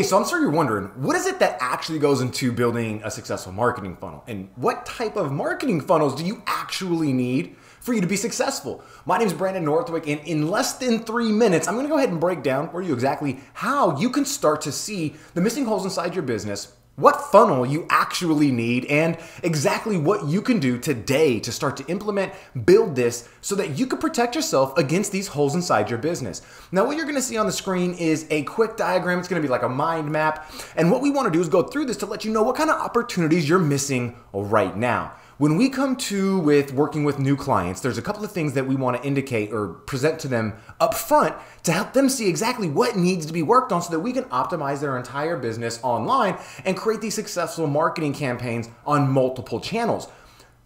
Hey, so I'm sure you're wondering, what is it that actually goes into building a successful marketing funnel? And what type of marketing funnels do you actually need for you to be successful? My name is Brandon Northwick, and in less than 3 minutes, I'm gonna go ahead and break down for you exactly how you can start to see the missing holes inside your business, what funnel you actually need, and exactly what you can do today to start to implement, build this so that you can protect yourself against these holes inside your business. Now, what you're gonna see on the screen is a quick diagram. It's gonna be like a mind map. And what we wanna do is go through this to let you know what kind of opportunities you're missing right now. When we come to with working with new clients, there's a couple of things that we want to indicate or present to them up front to help them see exactly what needs to be worked on so that we can optimize their entire business online and create these successful marketing campaigns on multiple channels.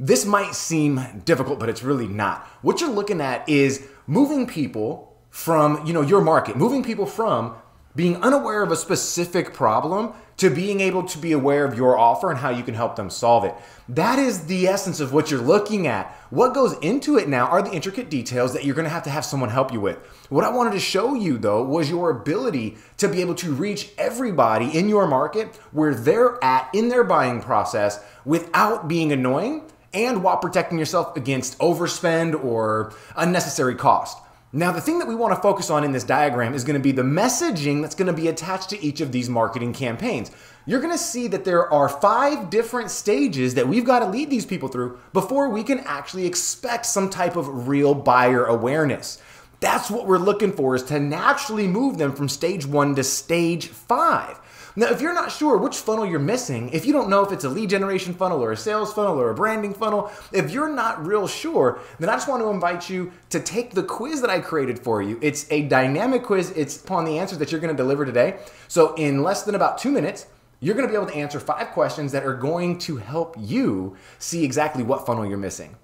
This might seem difficult, but it's really not. What you're looking at is moving people from, your market, moving people from being unaware of a specific problem to being able to be aware of your offer and how you can help them solve it. That is the essence of what you're looking at. What goes into it now are the intricate details that you're gonna have to have someone help you with. What I wanted to show you though was your ability to be able to reach everybody in your market where they're at in their buying process without being annoying and while protecting yourself against overspend or unnecessary cost. Now, the thing that we want to focus on in this diagram is going to be the messaging that's going to be attached to each of these marketing campaigns. You're going to see that there are 5 different stages that we've got to lead these people through before we can actually expect some type of real buyer awareness. That's what we're looking for, is to naturally move them from stage 1 to stage 5. Now, if you're not sure which funnel you're missing, if you don't know if it's a lead generation funnel or a sales funnel or a branding funnel, if you're not real sure, then I just want to invite you to take the quiz that I created for you. It's a dynamic quiz. It's upon the answers that you're going to deliver today. So in less than about 2 minutes, you're going to be able to answer 5 questions that are going to help you see exactly what funnel you're missing.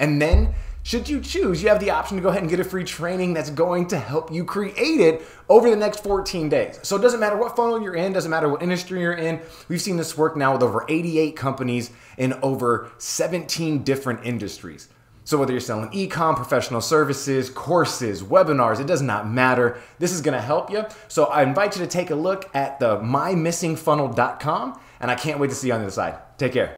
And then, should you choose, you have the option to go ahead and get a free training that's going to help you create it over the next 14 days. So it doesn't matter what funnel you're in, doesn't matter what industry you're in. We've seen this work now with over 88 companies in over 17 different industries. So whether you're selling e-com, professional services, courses, webinars, it does not matter. This is gonna help you. So I invite you to take a look at the mymissingfunnel.com, and I can't wait to see you on the other side. Take care.